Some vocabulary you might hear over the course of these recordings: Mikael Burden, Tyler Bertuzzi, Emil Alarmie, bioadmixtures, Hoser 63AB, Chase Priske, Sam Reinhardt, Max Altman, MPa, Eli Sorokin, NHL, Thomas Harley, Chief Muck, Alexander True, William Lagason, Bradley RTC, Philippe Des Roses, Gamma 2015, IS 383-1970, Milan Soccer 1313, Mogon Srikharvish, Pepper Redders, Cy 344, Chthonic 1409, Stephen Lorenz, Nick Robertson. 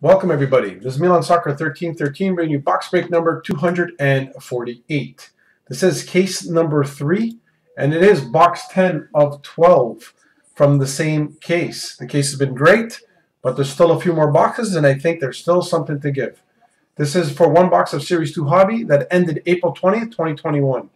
Welcome, everybody. This is Milan Soccer 1313, bringing you box break number 248. This is case number 3, and it is box 10 of 12 from the same case. The case has been great, but there's still a few more boxes, and I think there's still something to give. This is for one box of Series 2 Hobby that ended April 20th, 2021.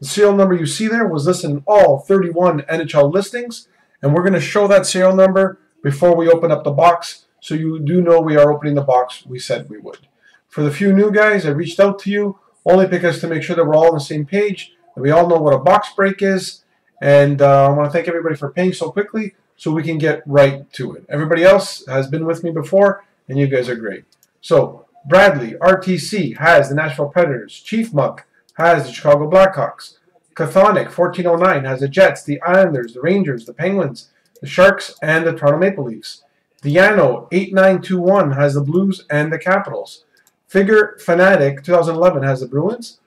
The serial number you see there was listed in all 31 NHL listings, and we're going to show that serial number before we open up the box, so you do know we are opening the box we said we would. For the few new guys, I reached out to you only because to make sure that we're all on the same page, that we all know what a box break is, and I want to thank everybody for paying so quickly so we can get right to it. Everybody else has been with me before, and you guys are great. So, Bradley RTC has the Nashville Predators, Chief Muck has the Chicago Blackhawks, Chthonic 1409 has the Jets, the Islanders, the Rangers, the Penguins, the Sharks, and the Toronto Maple Leafs. Deano 8921 has the Blues and the Capitals. Figure Fanatic 2011 has the Bruins.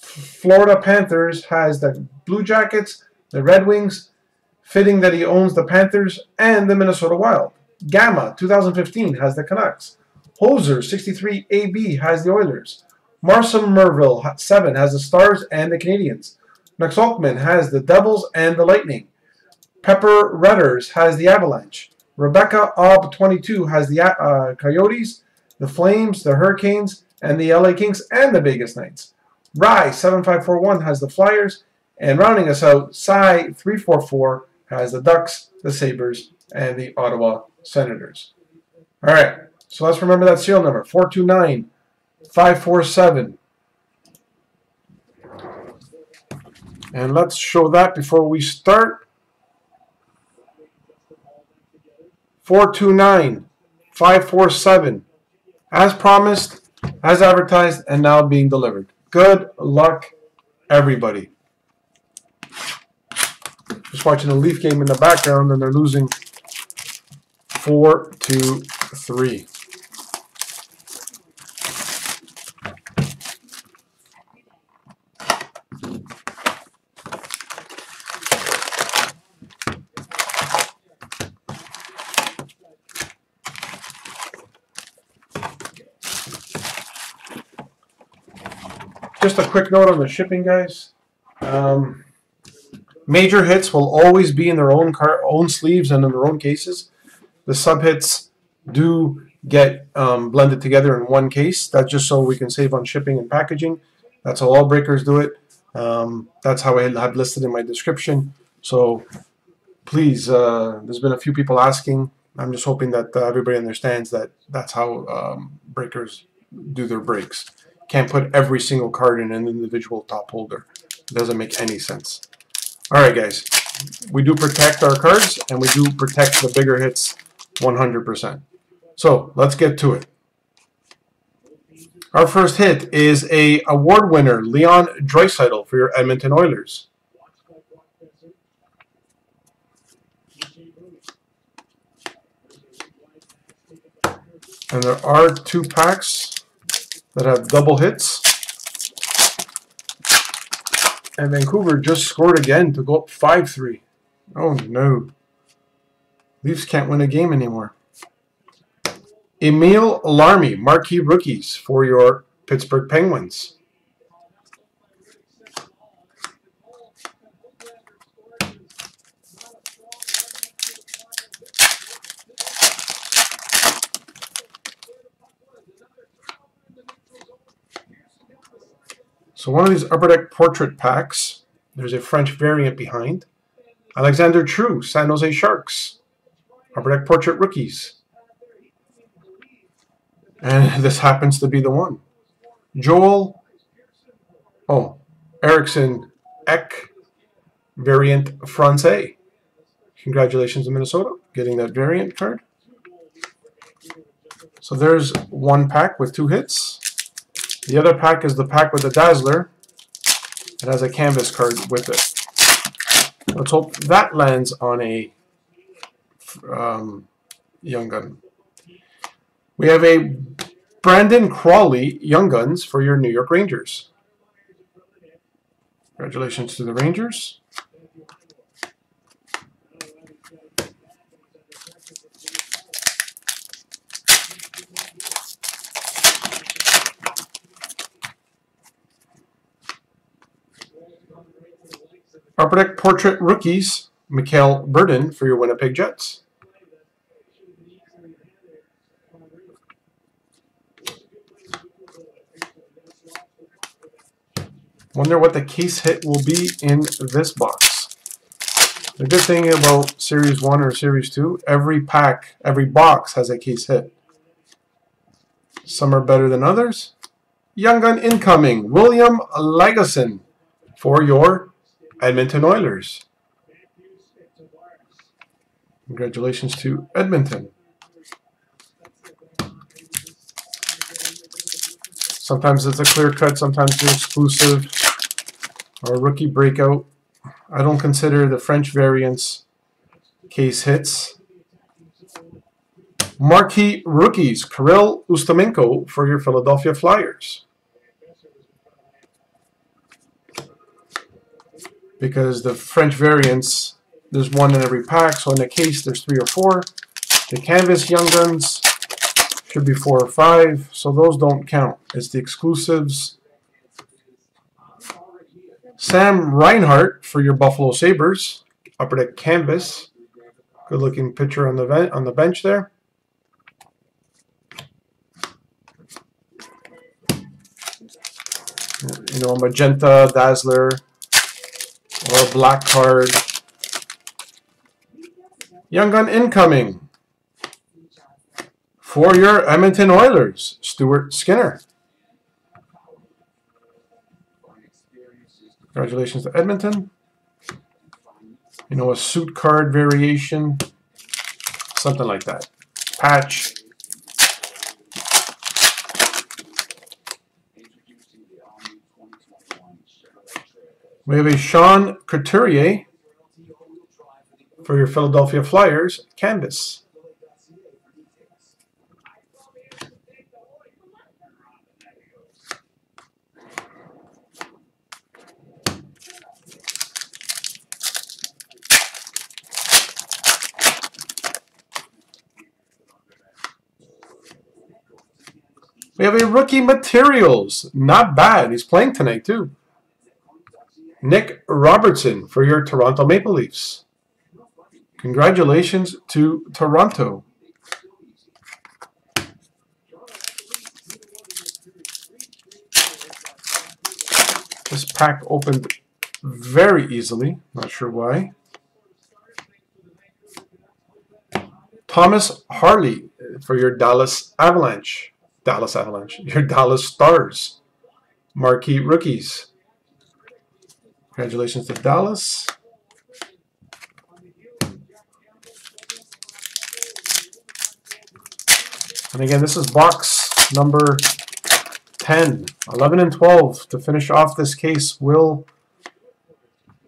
Florida Panthers has the Blue Jackets, the Red Wings, fitting that he owns the Panthers and the Minnesota Wild. Gamma 2015 has the Canucks. Hoser 63AB has the Oilers. Marcel Merville 7 has the Stars and the Canadiens. Max Altman has the Devils and the Lightning. Pepper Redders has the Avalanche. Rebecca Aub 22 has the Coyotes, the Flames, the Hurricanes, and the LA Kings and the Vegas Knights. Rye-7541 has the Flyers, and rounding us out, Cy 344 has the Ducks, the Sabres, and the Ottawa Senators. All right, so let's remember that serial number, 429547. And let's show that before we start. 429547, as promised, as advertised, and now being delivered. Good luck, everybody. Just watching the Leaf game in the background, and they're losing 4-3. Just a quick note on the shipping, guys. Major hits will always be in their own sleeves and in their own cases. The sub hits do get blended together in one case. That's just so we can save on shipping and packaging. That's how all breakers do it. That's how I had listed in my description. So please, there's been a few people asking. I'm just hoping that everybody understands that that's how breakers do their breaks. Can't put every single card in an individual top holder. It doesn't make any sense. All right, guys. We do protect our cards, and we do protect the bigger hits 100%. So let's get to it. Our first hit is a award winner, Leon Dreisaitl, for your Edmonton Oilers. And there are 2 packs that have double hits, and Vancouver just scored again to go up 5-3. Oh no, Leafs can't win a game anymore. Emil Alarmie, marquee rookies for your Pittsburgh Penguins. So one of these Upper Deck portrait packs, there's a French variant behind. Alexander True, San Jose Sharks. Upper Deck portrait rookies. And this happens to be the one. Joel Ericsson, Eck, variant Francais. Congratulations to Minnesota, getting that variant card. So there's one pack with 2 hits. The other pack is the pack with the Dazzler. It has a canvas card with it. Let's hope that lands on a Young Gun. We have a Brandon Crawley Young Guns for your New York Rangers. Congratulations to the Rangers. Upper Deck Portrait Rookies, Mikael Burden for your Winnipeg Jets. Wonder what the case hit will be in this box. The good thing about Series 1 or Series 2, every pack, every box has a case hit. Some are better than others. Young Gun incoming, William Lagason for your Edmonton Oilers. Congratulations to Edmonton. Sometimes it's a clear cut, sometimes they're exclusive or rookie breakout. I don't consider the French variants case hits. Marquee Rookies, Kirill Ustimenko for your Philadelphia Flyers. Because the French variants, there's one in every pack, so in the case there's three or four. The Canvas Young Guns should be four or five, so those don't count. It's the exclusives. Sam Reinhardt for your Buffalo Sabres, Upper Deck Canvas. Good looking picture on the bench there. You know, magenta, dazzler, or a black card. Young Gun incoming for your Edmonton Oilers, Stuart Skinner. Congratulations to Edmonton. You know, a suit card variation, something like that. Patch. We have a Sean Couturier for your Philadelphia Flyers, Canvas. We have a Rookie Materials. Not bad. He's playing tonight, too. Nick Robertson for your Toronto Maple Leafs. Congratulations to Toronto. This pack opened very easily. Not sure why. Thomas Harley for your Dallas Avalanche. Your Dallas Stars. Marquee Rookies. Congratulations to Dallas. And again, this is box number 10. 11 and 12 to finish off this case will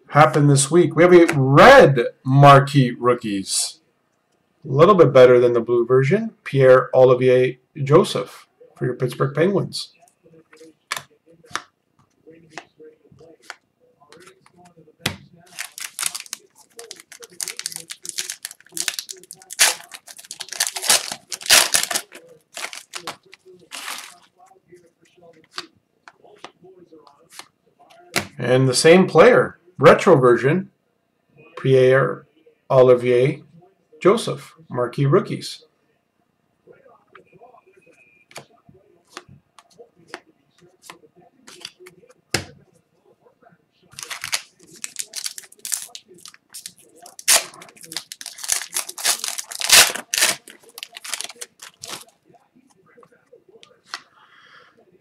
happen this week. We have a red Marquee Rookies. A little bit better than the blue version. Pierre-Olivier Joseph for your Pittsburgh Penguins. And the same player, retro version, Pierre-Olivier Joseph, Marquee Rookies.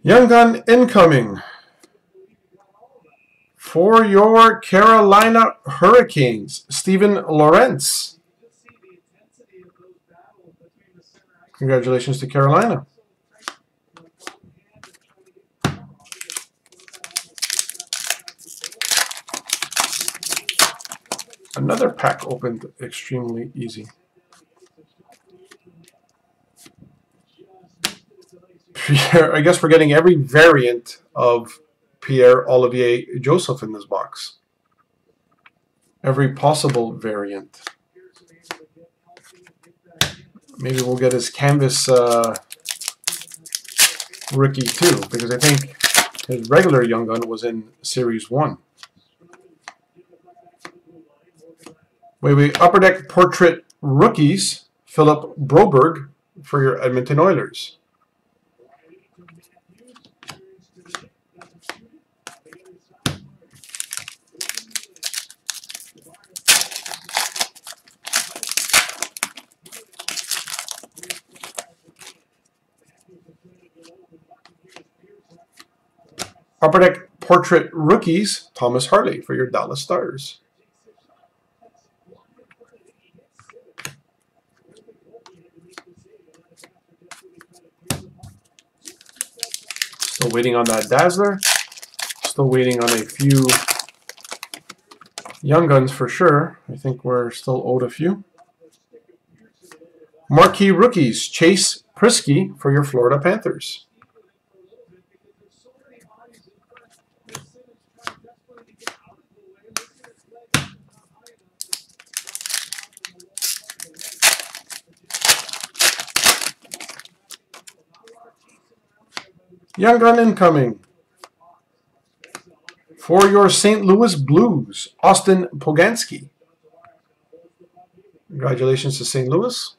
Young Gun incoming for your Carolina Hurricanes, Stephen Lorenz. Congratulations to Carolina. Another pack opened extremely easy. I guess we're getting every variant of Pierre-Olivier Joseph in this box. Every possible variant. Maybe we'll get his Canvas rookie too, because I think his regular Young Gun was in Series 1. Upper Deck Portrait Rookies, Philip Broberg for your Edmonton Oilers. Upper Deck Portrait Rookies, Thomas Harley for your Dallas Stars. Still waiting on that Dazzler. Still waiting on a few Young Guns for sure. I think we're still owed a few. Marquee Rookies, Chase Priske for your Florida Panthers. Young Gun incoming. For your St. Louis Blues, Austin Poganski. Congratulations to St. Louis.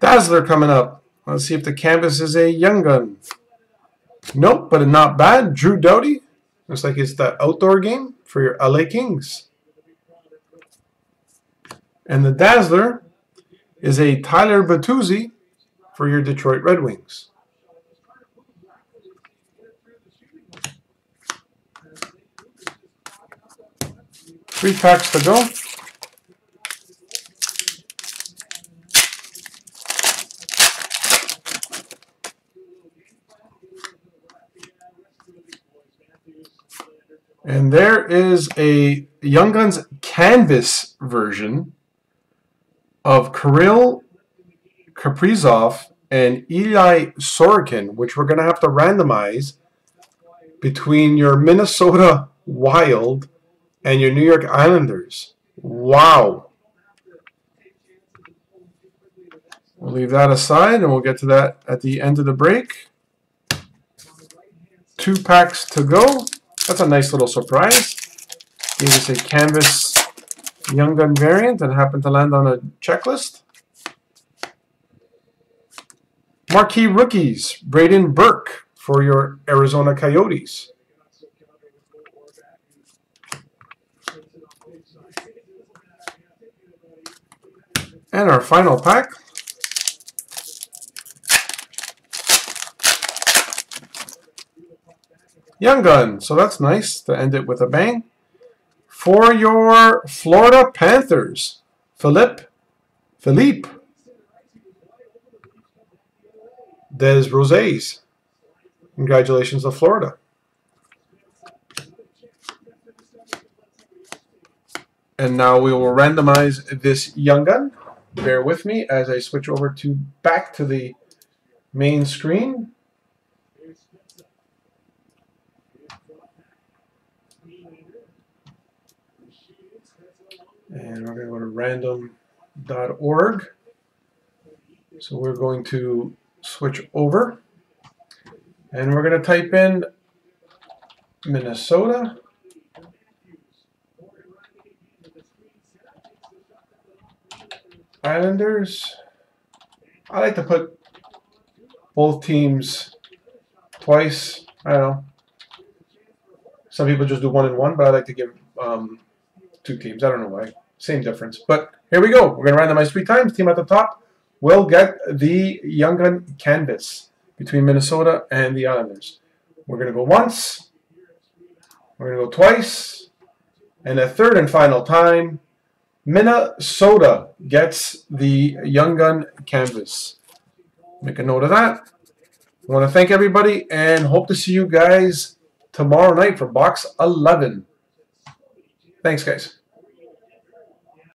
Dazzler coming up. Let's see if the canvas is a Young Gun. Nope, but not bad. Drew Doughty. Looks like it's that outdoor game for your LA Kings. And the Dazzler is a Tyler Bertuzzi for your Detroit Red Wings. Three packs to go. And there is a Young Guns canvas version of Kirill Kaprizov and Eli Sorokin, which we're going to have to randomize between your Minnesota Wild and your New York Islanders. Wow. We'll leave that aside, and we'll get to that at the end of the break. Two packs to go. That's a nice little surprise. Gave us a canvas Young Gun variant and happened to land on a checklist. Marquee Rookies, Braden Burke for your Arizona Coyotes. And our final pack. Young Gun, so that's nice to end it with a bang. For your Florida Panthers, Philippe Des Roses. Congratulations to Florida. And now we will randomize this Young Gun. Bear with me as I switch over to back to the main screen. And we're going to go to random.org. So we're going to switch over. And we're going to type in Minnesota. Islanders. I like to put both teams twice. I don't know. Some people just do one and one, but I like to give two teams. I don't know why. Same difference. But here we go. We're going to randomize three times. Team at the top will get the Young Gun canvas between Minnesota and the Islanders. We're going to go once. We're going to go twice. And a third and final time, Minnesota gets the Young Gun canvas. Make a note of that. I want to thank everybody and hope to see you guys tomorrow night for Box 11. Thanks, guys.